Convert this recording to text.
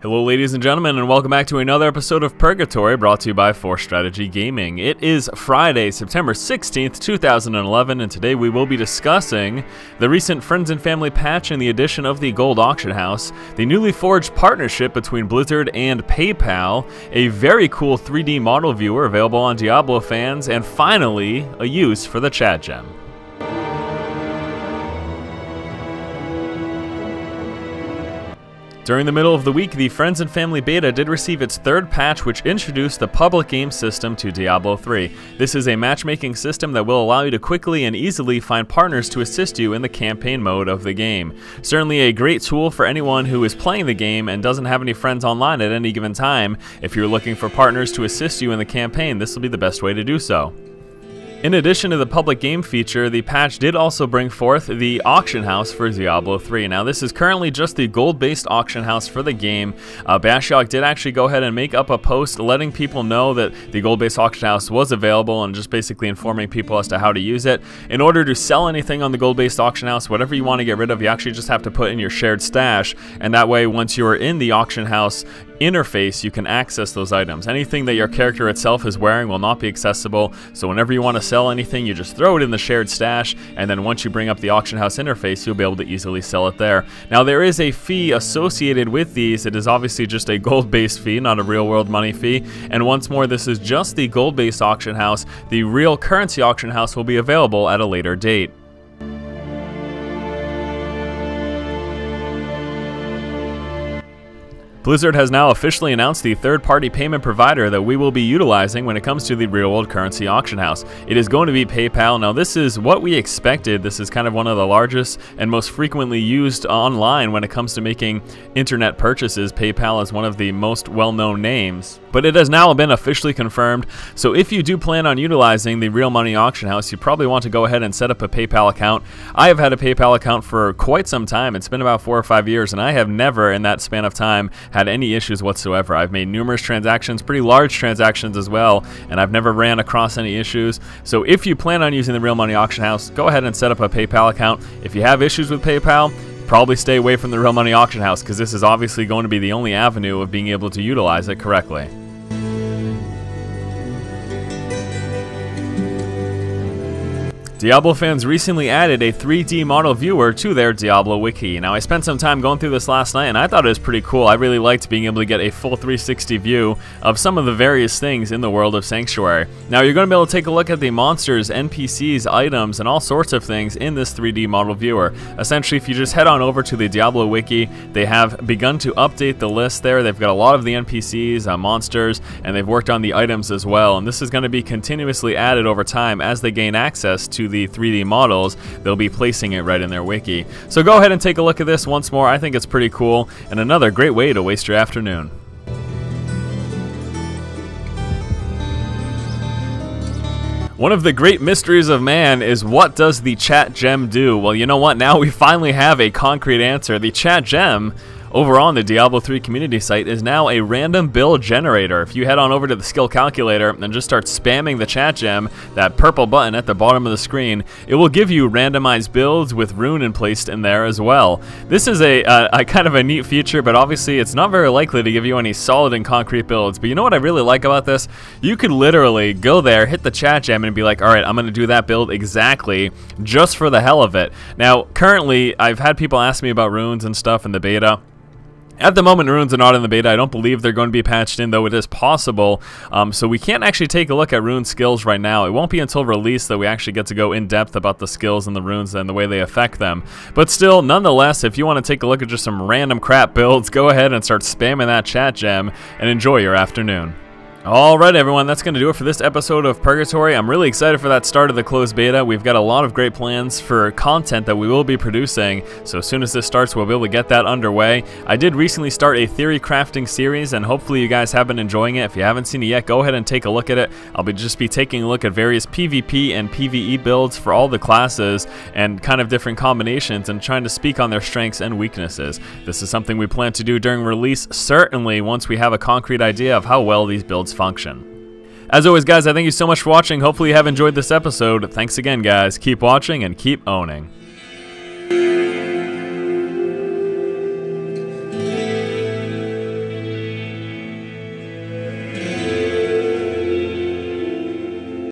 Hello ladies and gentlemen, and welcome back to another episode of Purgatory, brought to you by Force Strategy Gaming. It is Friday, September 16th, 2011, and today we will be discussing the recent Friends and Family patch and the addition of the Gold Auction House, the newly forged partnership between Blizzard and PayPal, a very cool 3D model viewer available on Diablofans, and finally, a use for the chat gem. During the middle of the week, the Friends and Family beta did receive its third patch, which introduced the public game system to Diablo 3. This is a matchmaking system that will allow you to quickly and easily find partners to assist you in the campaign mode of the game. Certainly a great tool for anyone who is playing the game and doesn't have any friends online at any given time. If you're looking for partners to assist you in the campaign, this will be the best way to do so. In addition to the public game feature, the patch did also bring forth the auction house for Diablo 3. Now this is currently just the gold-based auction house for the game. Bashiok did actually go ahead and make up a post letting people know that the gold-based auction house was available and just basically informing people as to how to use it. In order to sell anything on the gold-based auction house, whatever you want to get rid of, you actually just have to put in your shared stash, and that way once you are in the auction house interface, you can access those items. Anything that your character itself is wearing will not be accessible, so whenever you want to sell anything, you just throw it in the shared stash, and then once you bring up the auction house interface, you'll be able to easily sell it there. Now there is a fee associated with these. It is obviously just a gold-based fee, not a real-world money fee, and once more, this is just the gold-based auction house. The real currency auction house will be available at a later date. Blizzard has now officially announced the third-party payment provider that we will be utilizing when it comes to the real-world currency auction house. It is going to be PayPal. Now this is what we expected. This is kind of one of the largest and most frequently used online when it comes to making internet purchases. PayPal is one of the most well-known names, but it has now been officially confirmed. So if you do plan on utilizing the real money auction house, you probably want to go ahead and set up a PayPal account. I have had a PayPal account for quite some time. It's been about 4 or 5 years, and I have never in that span of time had any issues whatsoever. I've made numerous transactions, pretty large transactions as well, and I've never ran across any issues. So if you plan on using the real money auction house, go ahead and set up a PayPal account. If you have issues with PayPal, probably stay away from the real money auction house, because this is obviously going to be the only avenue of being able to utilize it correctly. Diablofans recently added a 3D model viewer to their Diablo wiki. Now I spent some time going through this last night, and I thought it was pretty cool. I really liked being able to get a full 360 view of some of the various things in the world of Sanctuary. Now you're going to be able to take a look at the monsters, NPCs, items, and all sorts of things in this 3D model viewer. Essentially, if you just head on over to the Diablo wiki, they have begun to update the list there. They've got a lot of the NPCs, monsters, and they've worked on the items as well. And this is going to be continuously added over time as they gain access to the 3D models. They'll be placing it right in their wiki. So go ahead and take a look at this once more. I think it's pretty cool and another great way to waste your afternoon. One of the great mysteries of man is, what does the chat gem do? Well, you know what? Now we finally have a concrete answer. The chat gem over on the Diablo 3 community site is now a random bill generator. If you head on over to the skill calculator and just start spamming the chat gem, that purple button at the bottom of the screen, it will give you randomized builds with rune placed in there as well. This is a kind of a neat feature, but obviously it's not very likely to give you any solid and concrete builds. But you know what I really like about this? You could literally go there, hit the chat gem, and be like, alright, I'm going to do that build exactly just for the hell of it. Now currently, I've had people ask me about runes and stuff in the beta. At the moment, runes are not in the beta. I don't believe they're going to be patched in, though it is possible. So we can't actually take a look at rune skills right now. It won't be until release that we actually get to go in depth about the skills and the runes and the way they affect them. But still, nonetheless, if you want to take a look at just some random crap builds, go ahead and start spamming that chat gem and enjoy your afternoon. Alright everyone, that's going to do it for this episode of Purgatory. I'm really excited for that start of the closed beta. We've got a lot of great plans for content that we will be producing, so as soon as this starts, we'll be able to get that underway. I did recently start a theory crafting series, and hopefully you guys have been enjoying it. If you haven't seen it yet, go ahead and take a look at it. I'll just be taking a look at various PvP and PvE builds for all the classes and kind of different combinations, and trying to speak on their strengths and weaknesses. This is something we plan to do during release, certainly once we have a concrete idea of how well these builds function. As always guys, I thank you so much for watching. Hopefully you have enjoyed this episode. Thanks again guys, keep watching and keep owning.